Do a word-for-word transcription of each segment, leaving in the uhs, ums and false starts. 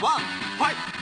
ワンファイト。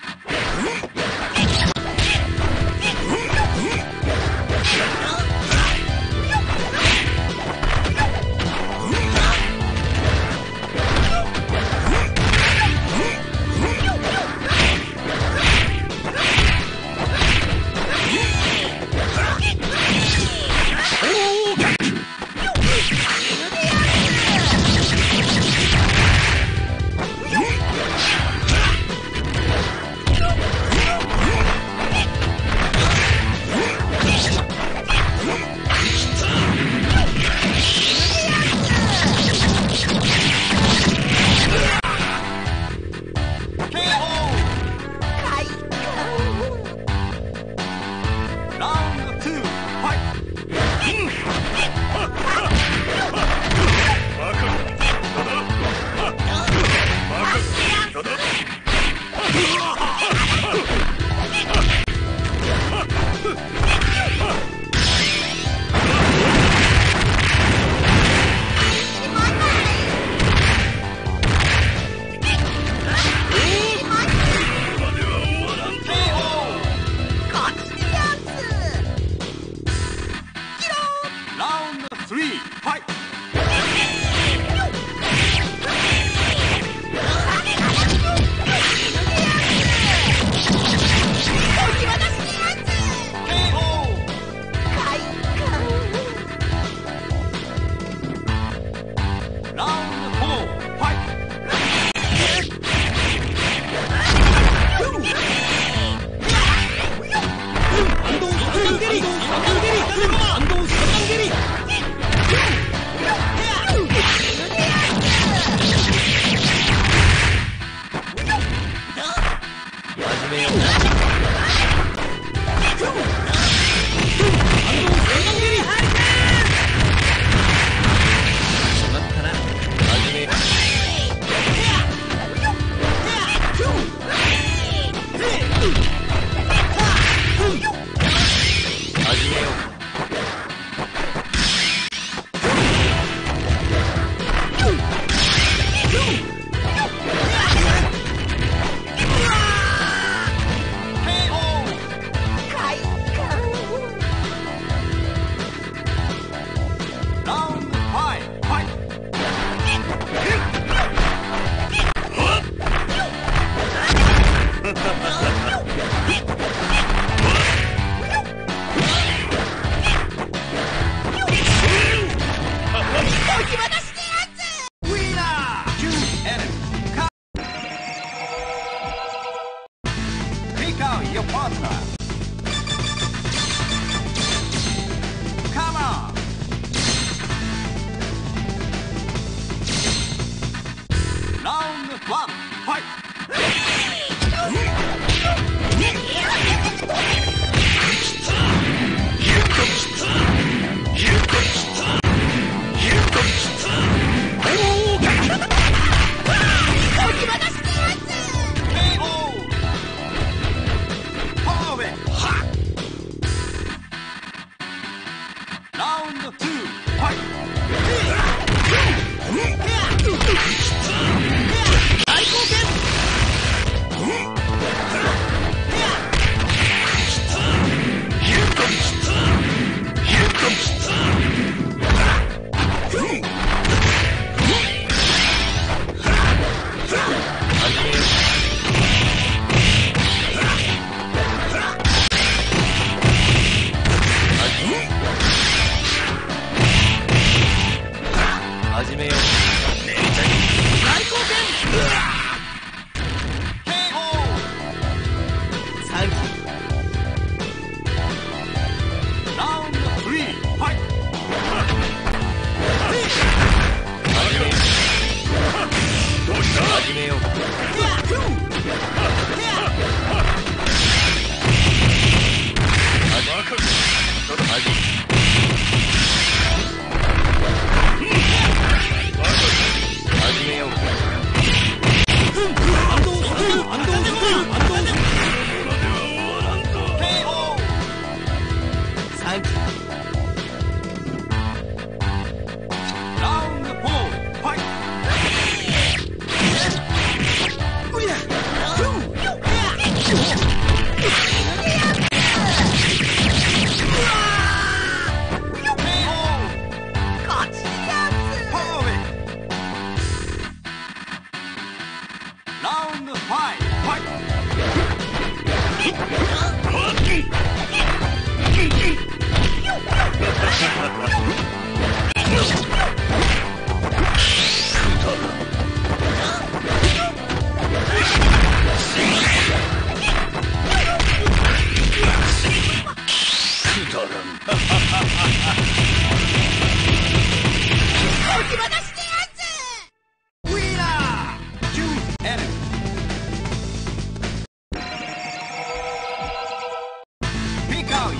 Fight!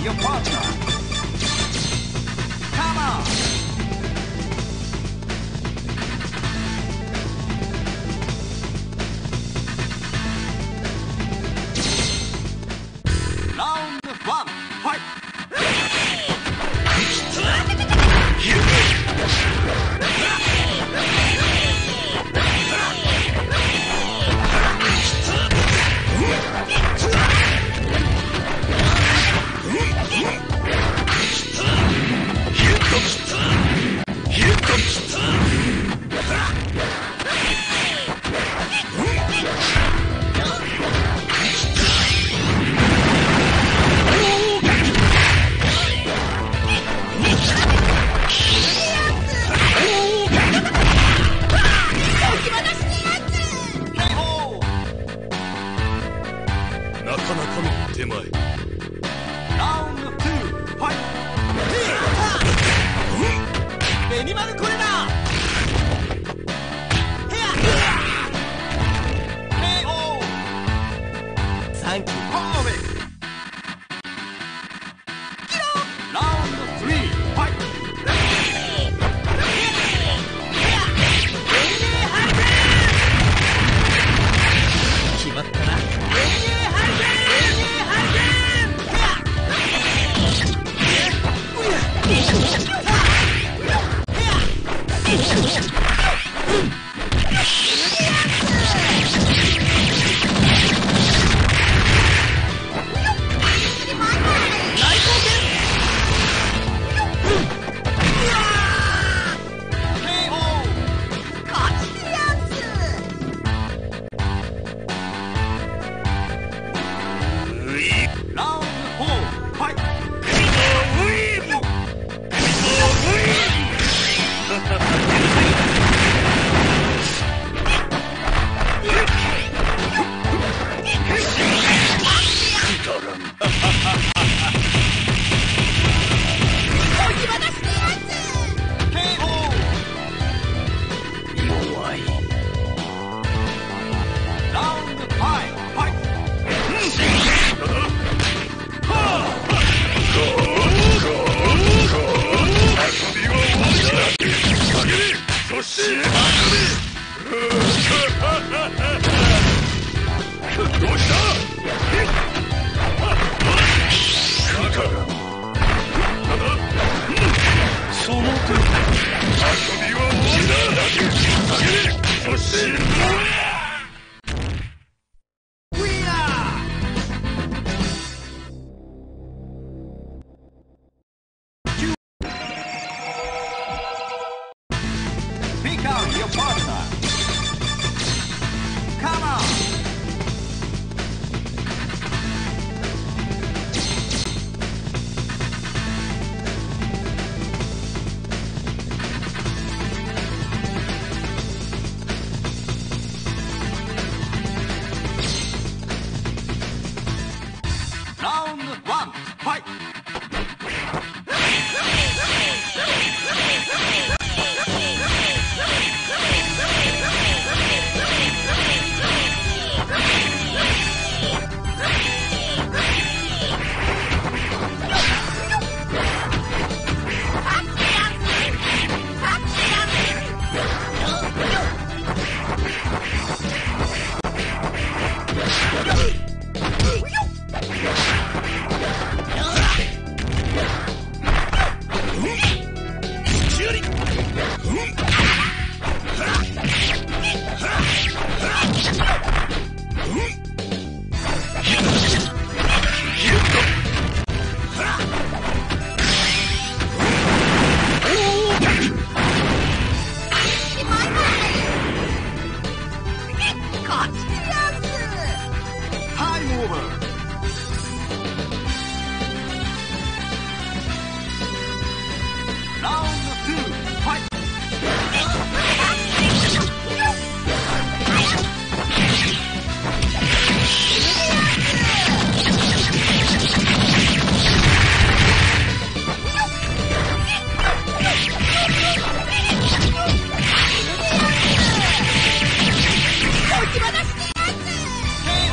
Your partner. Come on. Round one. Fight. What the? over. See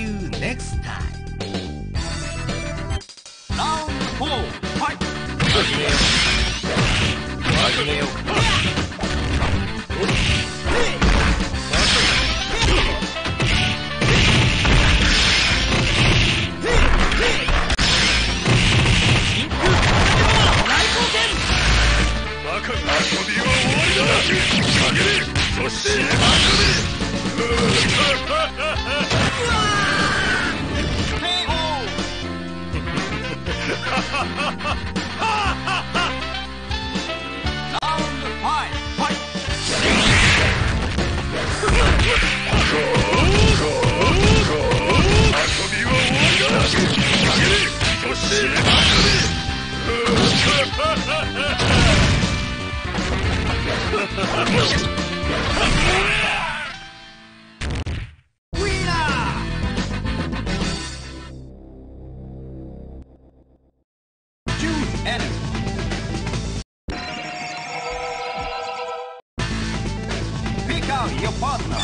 you next time. Round four, fight! Your partner.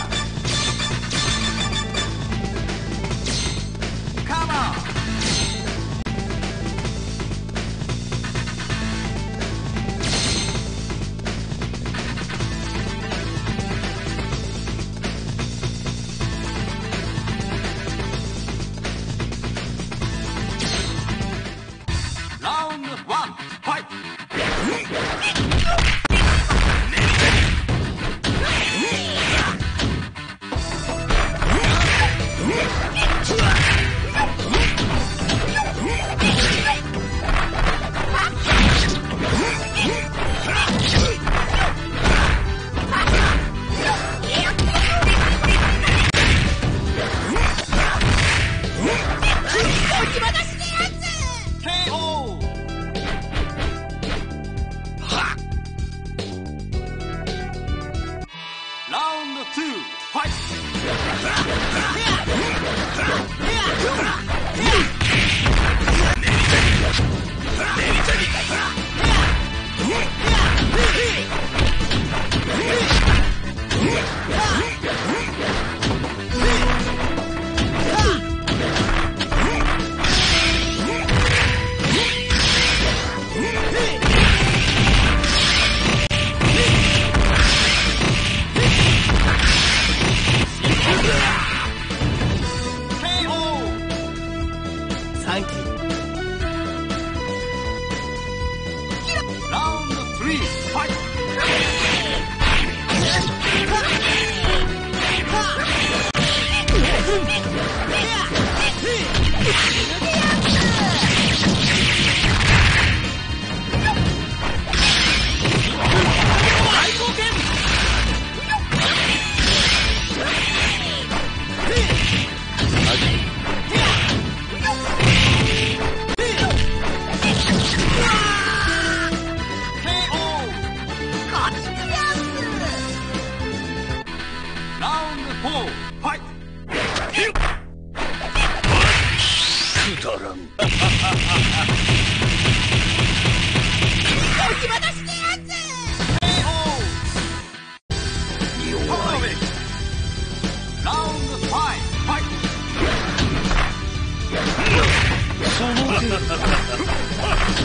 Come on. Round one, fight. Ha ha ha ha ha!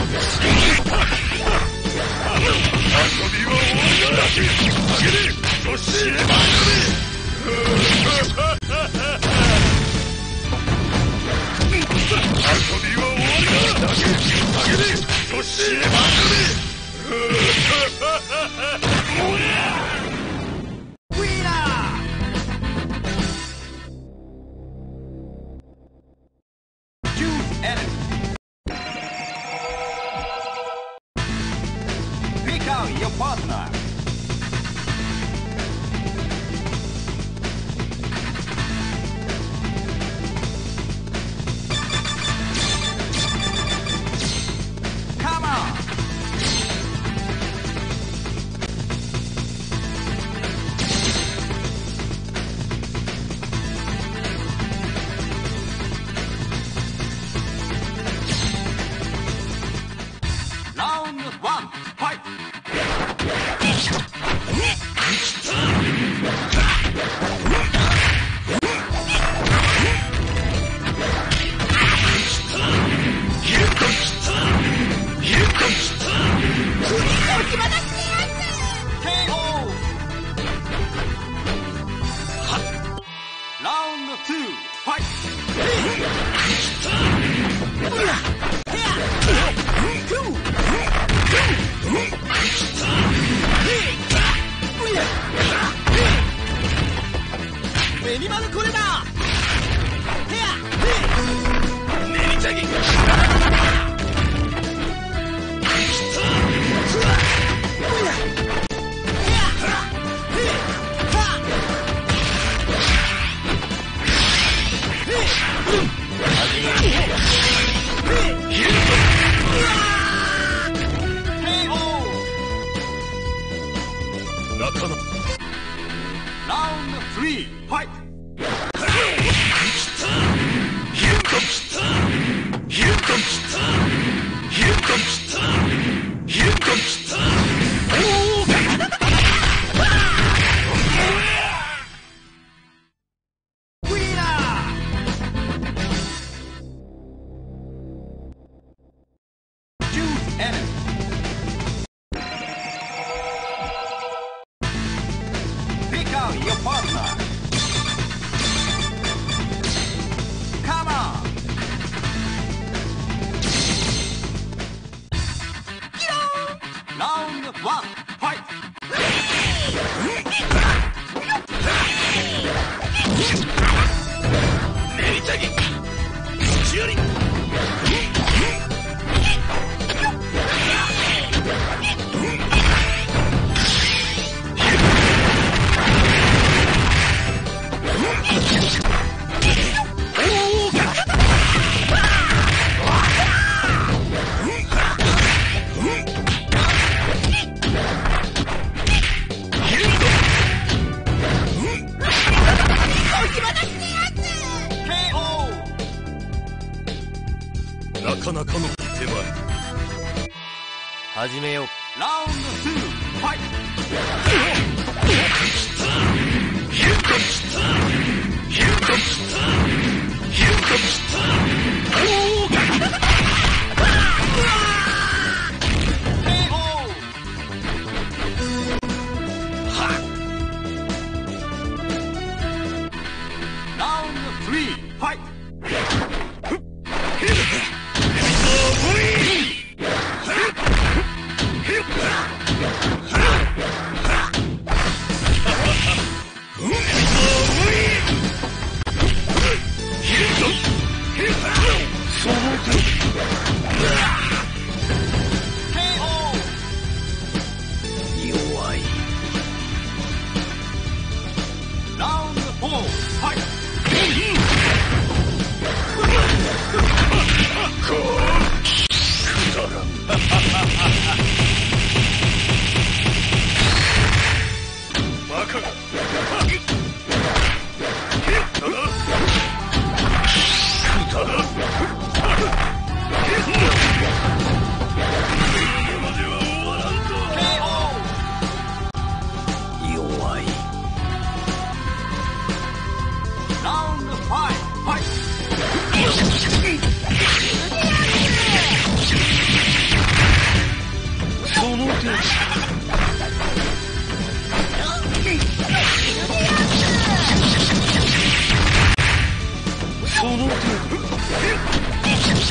くだらん。よ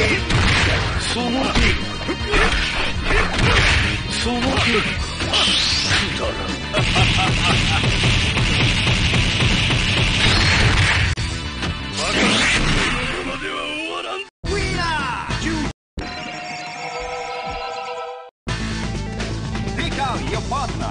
その手その手くだらんまだこのままでは終わらん。Pick out your partner.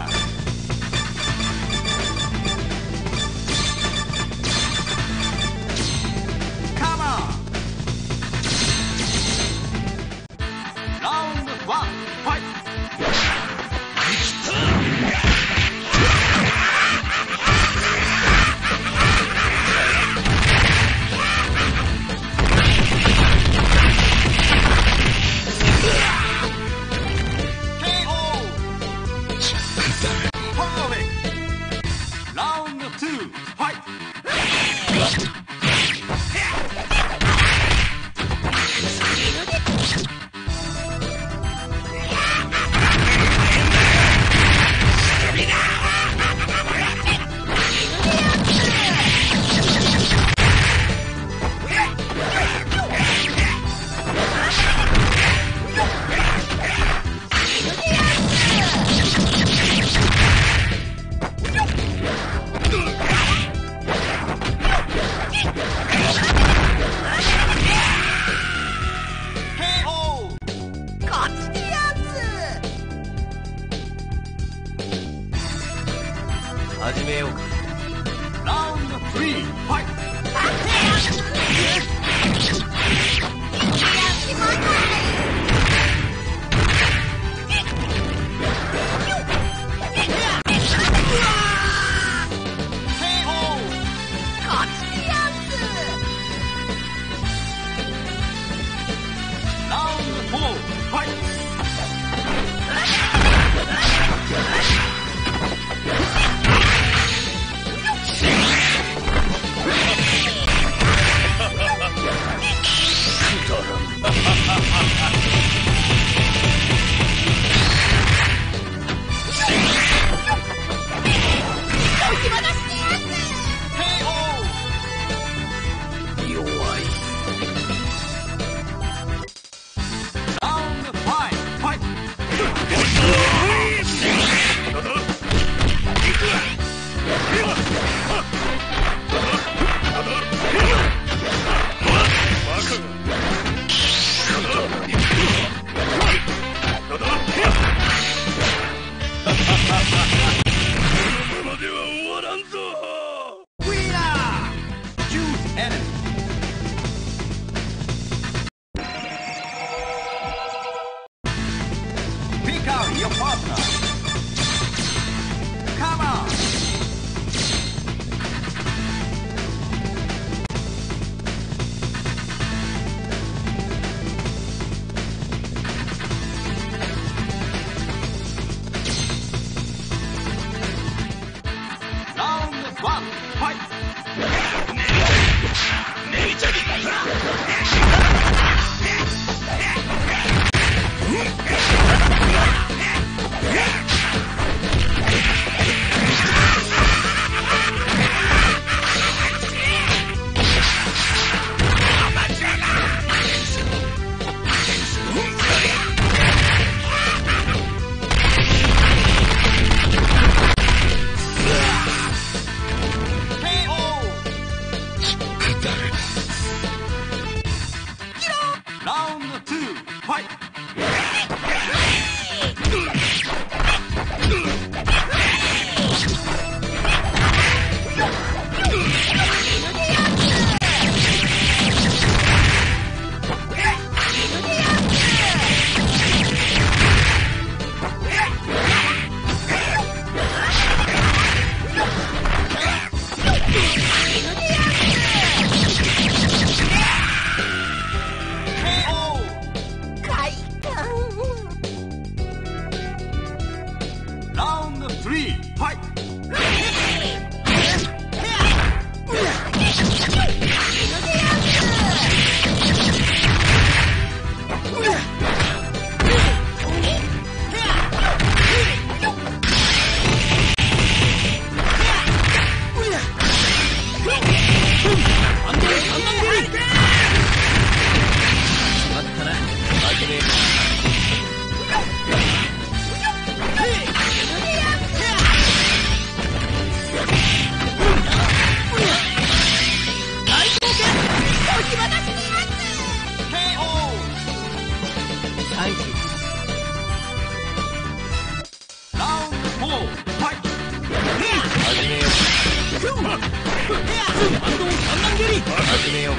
始めよう。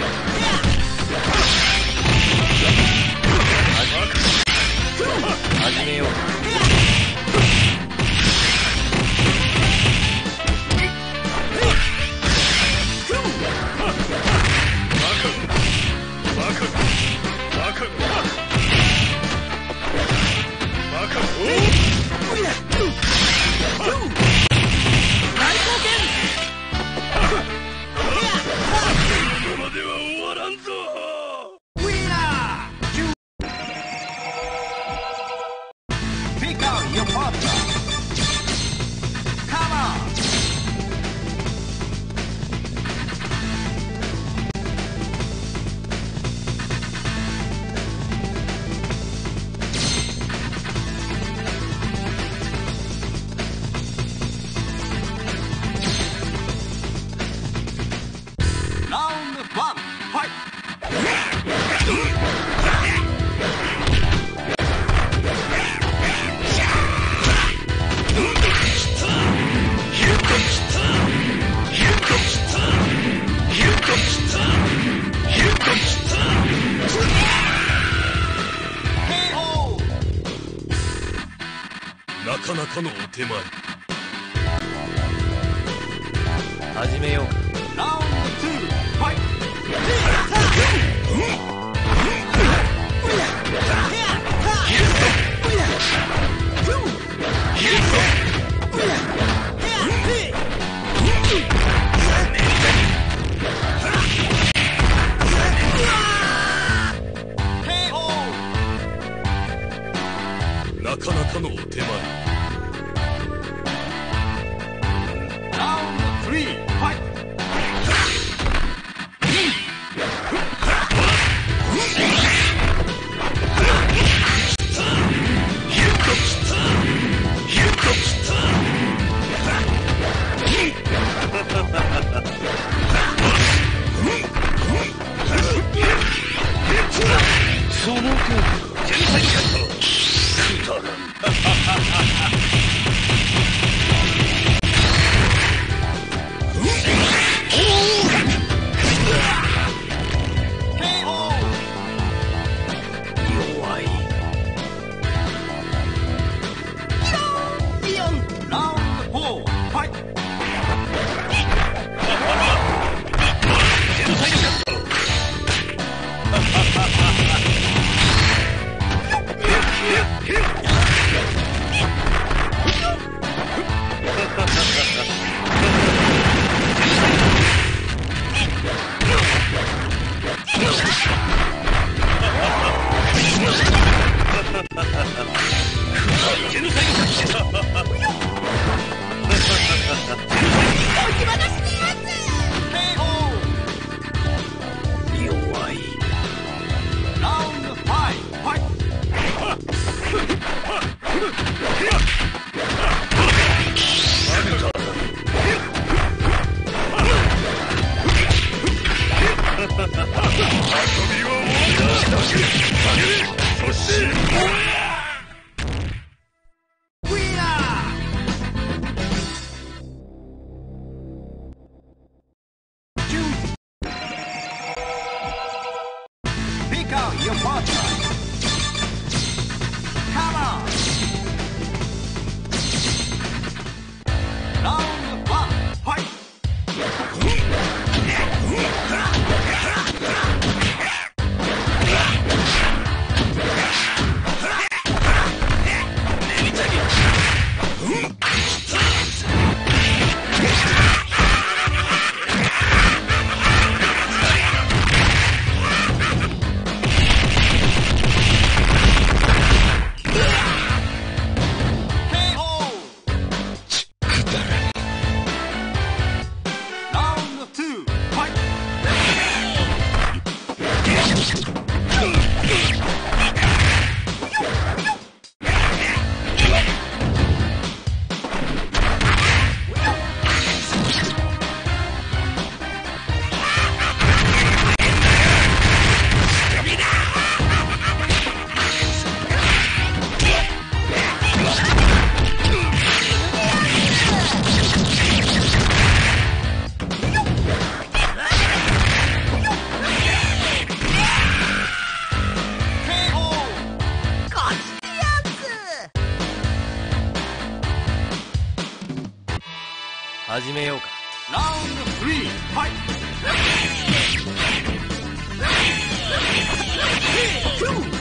始めよう。このお手前始めよう。ラウンドツーファイト。なかなかのお手前。Round three, fight! 始めようか。ラウンドスリー、ファイト！始めようか。